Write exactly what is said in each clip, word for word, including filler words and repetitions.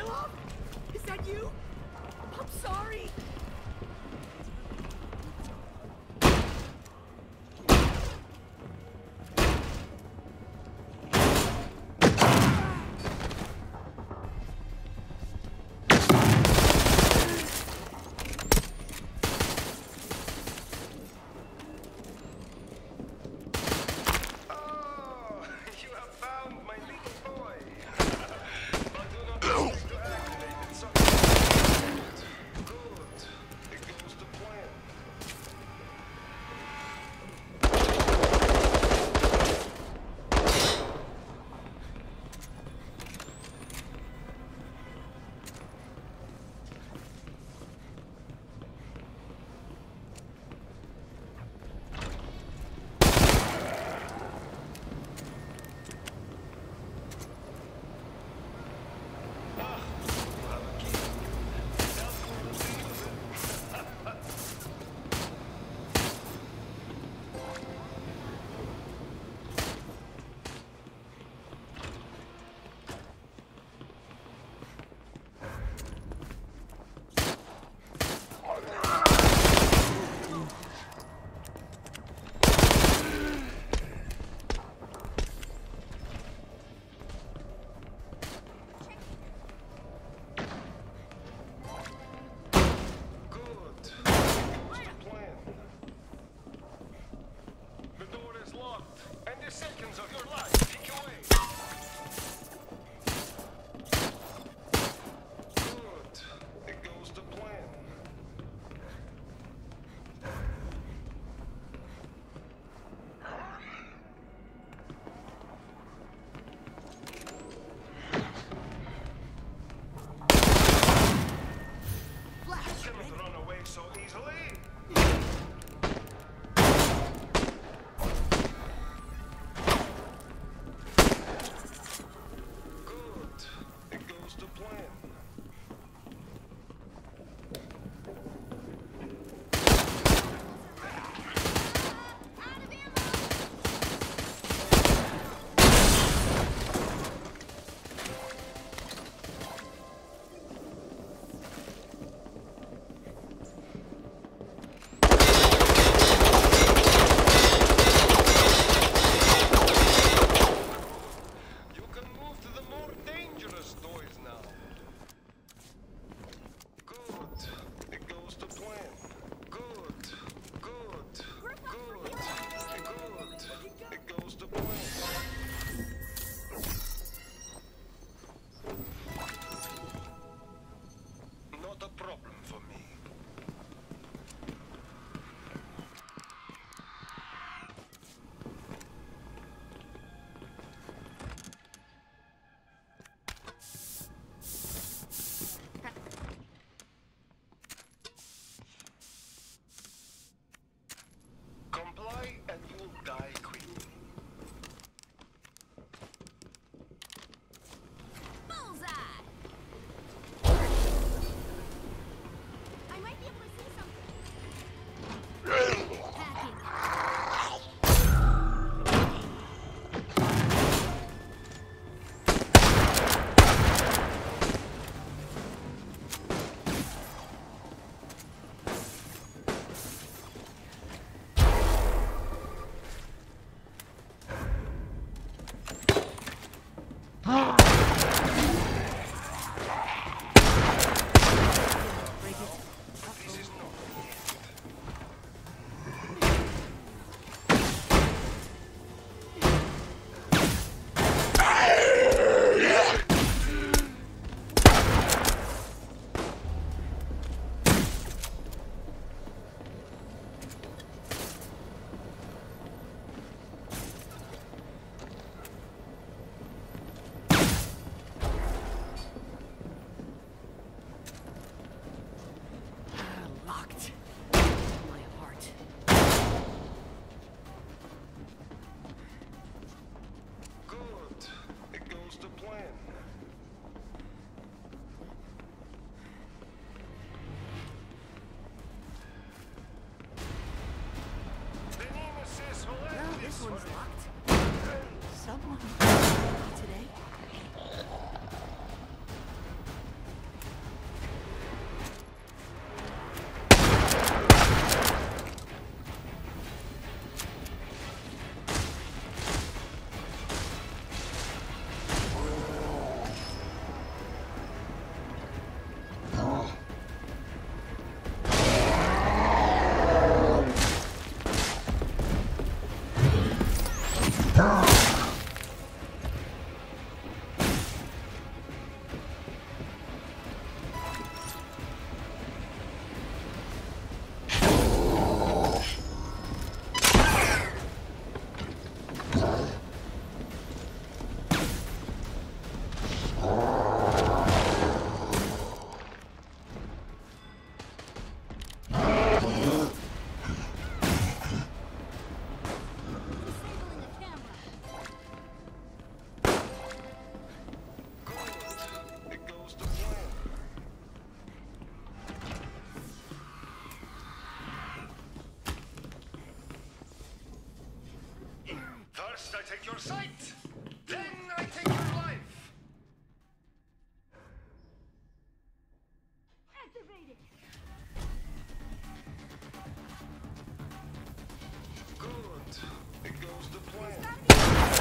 Philip? Is that you? I'm sorry. Good. First I take your sight, then I take your life. Activated. Good. It goes to plan. Plan.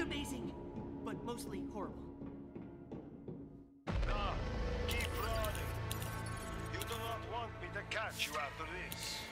and amazing, but mostly horrible. Ah, keep running. You do not want me to catch you after this.